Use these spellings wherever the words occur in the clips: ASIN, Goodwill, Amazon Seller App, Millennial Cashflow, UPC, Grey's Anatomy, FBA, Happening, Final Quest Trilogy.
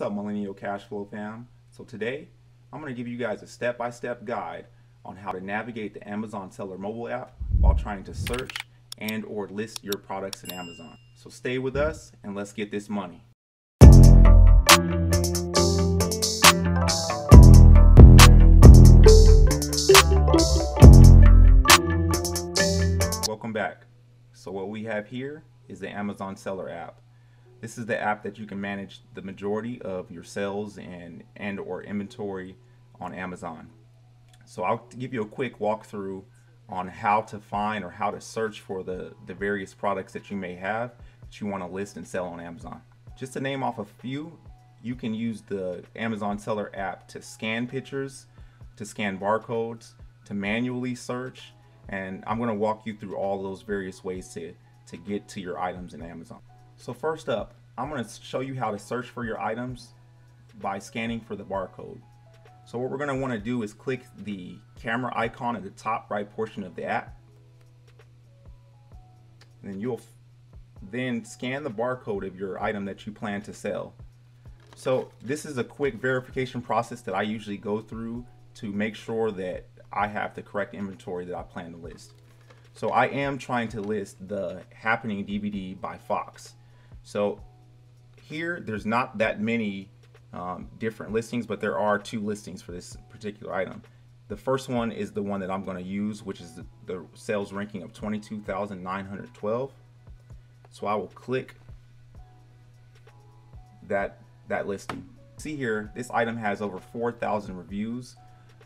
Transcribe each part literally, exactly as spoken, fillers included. What's up, Millennial Cashflow fam? So today, I'm going to give you guys a step-by-step guide on how to navigate the Amazon Seller mobile app while trying to search and or list your products in Amazon. So stay with us and let's get this money. Welcome back. So what we have here is the Amazon Seller app. This is the app that you can manage the majority of your sales and, and or inventory on Amazon. So I'll give you a quick walkthrough on how to find or how to search for the, the various products that you may have that you want to list and sell on Amazon. Just to name off a few, you can use the Amazon Seller app to scan pictures, to scan barcodes, to manually search, and I'm going to walk you through all those various ways to, to get to your items in Amazon. So first up, I'm going to show you how to search for your items by scanning for the barcode. So what we're going to want to do is click the camera icon at the top right portion of the app. And then you'll then scan the barcode of your item that you plan to sell. So this is a quick verification process that I usually go through to make sure that I have the correct inventory that I plan to list. So I am trying to list the Happening D V D by Fox. So here, there's not that many um, different listings, but there are two listings for this particular item. The first one is the one that I'm going to use, which is the, the sales ranking of twenty-two thousand nine hundred twelve. So I will click that, that listing. See here, this item has over four thousand reviews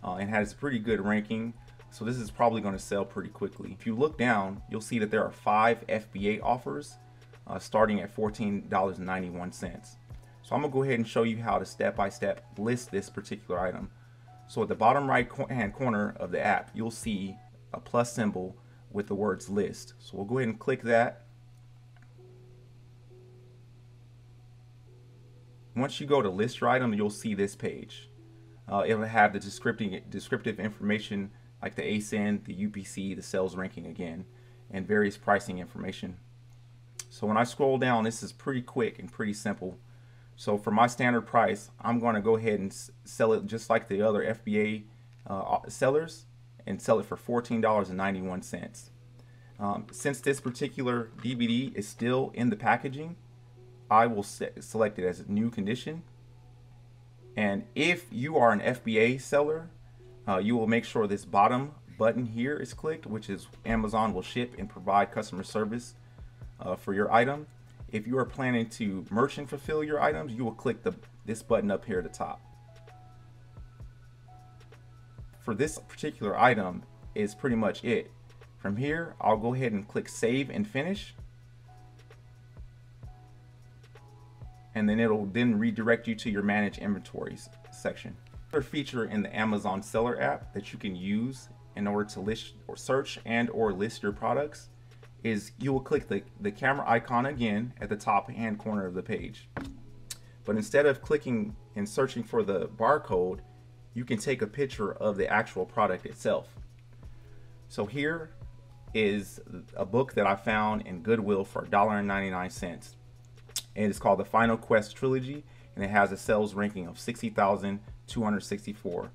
uh, and has pretty good ranking. So this is probably going to sell pretty quickly. If you look down, you'll see that there are five F B A offers. Uh, starting at fourteen dollars and ninety-one cents. So I'm going to go ahead and show you how to step-by-step list this particular item. So at the bottom right co hand corner of the app, you'll see a plus symbol with the words list. So we'll go ahead and click that. Once you go to list your item, you'll see this page. Uh, it'll have the descriptive, descriptive information like the A S I N, the U P C, the sales ranking again, and various pricing information. So when I scroll down, this is pretty quick and pretty simple. So for my standard price, I'm going to go ahead and sell it just like the other F B A uh, sellers and sell it for fourteen dollars and ninety-one cents. Um, since this particular D V D is still in the packaging, I will se select it as a new condition. And if you are an F B A seller, uh, you will make sure this bottom button here is clicked, which is Amazon will ship and provide customer service Uh, for your item. If you are planning to merchant fulfill your items, you will click the this button up here at the top. For this particular item is pretty much it. From here, I'll go ahead and click save and finish, and then it'll then redirect you to your manage inventories section. Another feature in the Amazon Seller app that you can use in order to list or search and or list your products is you will click the, the camera icon again at the top hand corner of the page. But instead of clicking and searching for the barcode, you can take a picture of the actual product itself. So here is a book that I found in Goodwill for a dollar and ninety-nine cents. And it's called the Final Quest Trilogy, and it has a sales ranking of sixty thousand two hundred sixty-four.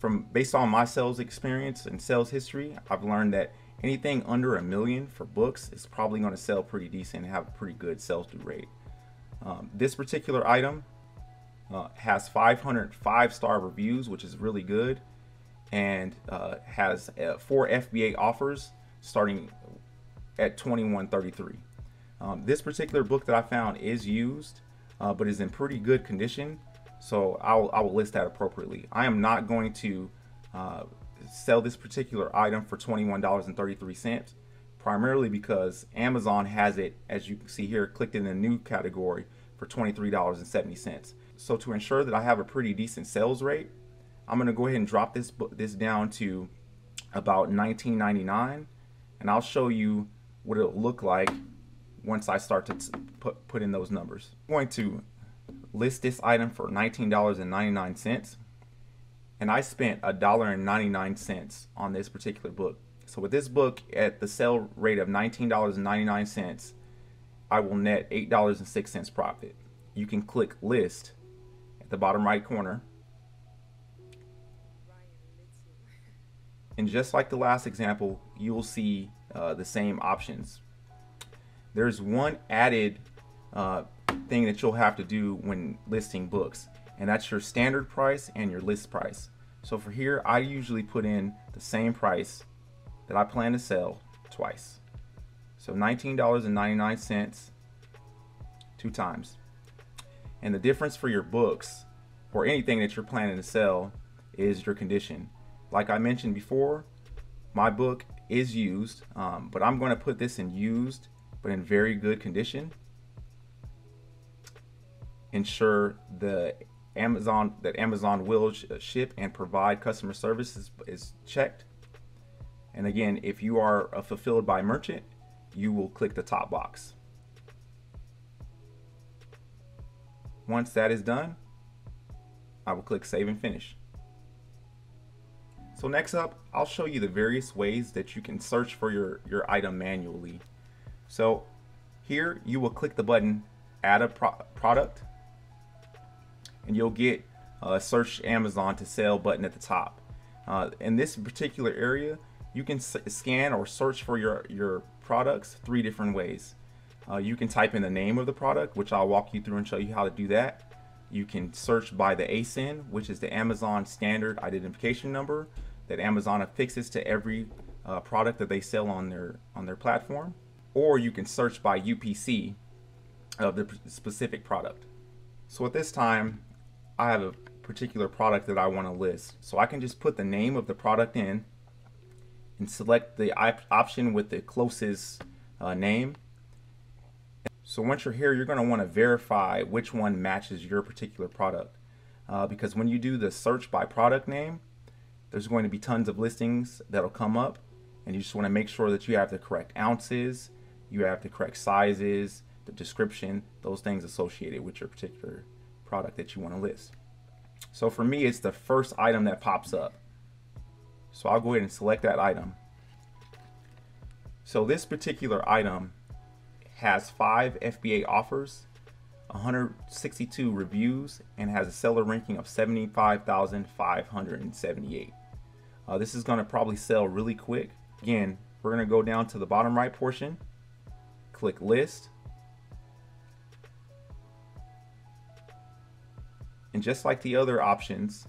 From based on my sales experience and sales history, I've learned that anything under a million for books is probably going to sell pretty decent and have a pretty good sales through rate. Um, this particular item uh, has five hundred five-star reviews, which is really good, and uh, has uh, four F B A offers starting at twenty-one thirty-three. Um, this particular book that I found is used, uh, but is in pretty good condition, so I'll, I will list that appropriately. I am not going to uh, sell this particular item for twenty-one dollars and thirty-three cents, primarily because Amazon has it, as you can see here, clicked in a new category for twenty-three dollars and seventy cents. So to ensure that I have a pretty decent sales rate, I'm going to go ahead and drop this this down to about nineteen ninety-nine, and I'll show you what it'll look like once I start to put, put in those numbers. I'm going to list this item for nineteen dollars and ninety-nine cents. And I spent a dollar and ninety-nine cents on this particular book. So with this book at the sale rate of nineteen dollars and ninety-nine cents, I will net eight dollars and six cents profit. You can click list the bottom right corner. And just like the last example, you will see uh, the same options. There's one added uh, thing that you'll have to do when listing books, and that's your standard price and your list price. So for here, I usually put in the same price that I plan to sell twice. So nineteen ninety-nine two times. And the difference for your books or anything that you're planning to sell is your condition. Like I mentioned before, my book is used, um, but I'm going to put this in used, but in very good condition. Ensure the Amazon that Amazon will sh ship and provide customer services is checked. And again, if you are a fulfilled by merchant, you will click the top box. Once that is done, I will click save and finish. So next up, I'll show you the various ways that you can search for your, your item manually. So here you will click the button, add a pro product, and you'll get a search Amazon to sell button at the top. Uh, in this particular area, you can s scan or search for your, your products three different ways. Uh, you can type in the name of the product, which I'll walk you through and show you how to do that. You can search by the A S I N, which is the Amazon Standard Identification Number that Amazon affixes to every uh, product that they sell on their on their platform. Or you can search by U P C of the specific product. So at this time, I have a particular product that I want to list. So I can just put the name of the product in and select the op option with the closest uh, name. So once you're here, you're going to want to verify which one matches your particular product, uh, because when you do the search by product name, there's going to be tons of listings that'll come up, and you just want to make sure that you have the correct ounces, you have the correct sizes, the description, those things associated with your particular product that you want to list. So for me, it's the first item that pops up. So I'll go ahead and select that item. So this particular item has five F B A offers, one hundred sixty-two reviews, and has a seller ranking of seventy-five thousand five hundred seventy-eight. Uh, this is going to probably sell really quick. Again, we're going to go down to the bottom right portion, click list. And just like the other options,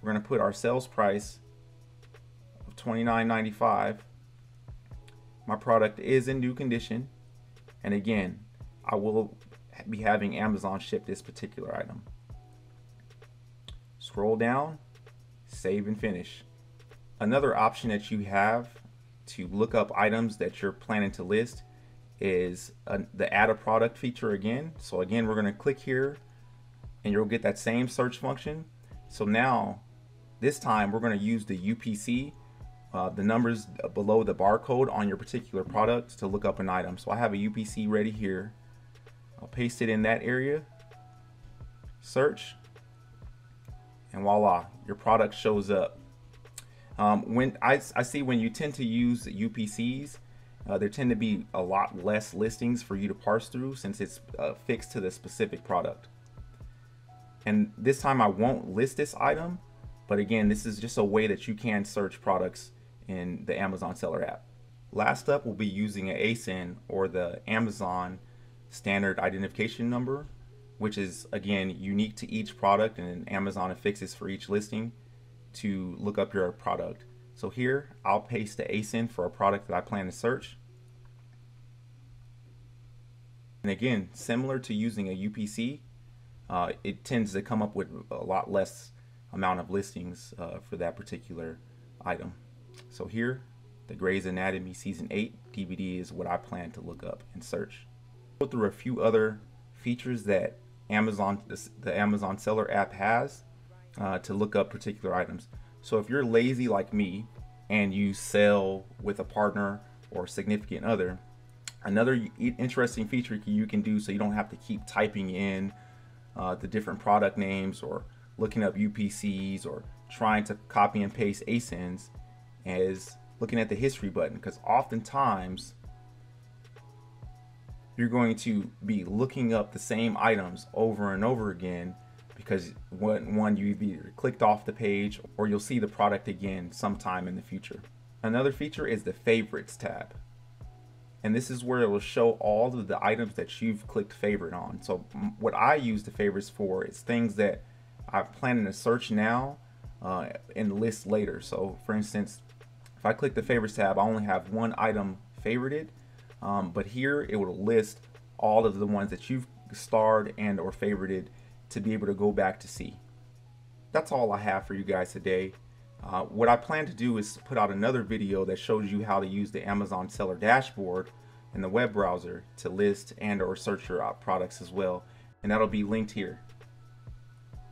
we're going to put our sales price of twenty-nine ninety-five. My product is in new condition. And again, I will be having Amazon ship this particular item. Scroll down, save and finish. Another option that you have to look up items that you're planning to list is uh, the add a product feature again. So again, we're gonna click here and you'll get that same search function. So now, this time we're gonna use the U P C, Uh, the numbers below the barcode on your particular product, to look up an item. So I have a U P C ready here. I'll paste it in that area, search, and voila, your product shows up. Um, when I, I see when you tend to use U P Cs, uh, there tend to be a lot less listings for you to parse through, since it's uh, fixed to the specific product. And this time I won't list this item, but again, this is just a way that you can search products in the Amazon Seller App. Last up, we'll be using an A S I N, or the Amazon Standard Identification Number, which is again unique to each product, and Amazon affixes for each listing to look up your product. So here, I'll paste the A S I N for a product that I plan to search. And again, similar to using a U P C, uh, it tends to come up with a lot less amount of listings uh, for that particular item. So here, the Grey's Anatomy Season eight D V D is what I plan to look up and search. Go through a few other features that Amazon, the Amazon Seller App has uh, to look up particular items. So if you're lazy like me and you sell with a partner or significant other, another interesting feature you can do, so you don't have to keep typing in uh, the different product names or looking up U P Cs or trying to copy and paste A S I Ns, is looking at the history button, because oftentimes you're going to be looking up the same items over and over again because one, one you either clicked off the page or you'll see the product again sometime in the future. Another feature is the favorites tab. And this is where it will show all of the items that you've clicked favorite on. So what I use the favorites for is things that I'm planning to search now uh, and list later. So for instance, if I click the favorites tab, I only have one item favorited, um, but here it will list all of the ones that you've starred and or favorited to be able to go back to see. That's all I have for you guys today. Uh, what I plan to do is put out another video that shows you how to use the Amazon seller dashboard in the web browser to list and or search your products as well. And that'll be linked here.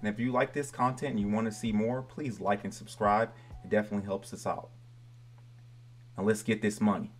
And if you like this content and you want to see more, please like and subscribe. It definitely helps us out. Now let's get this money.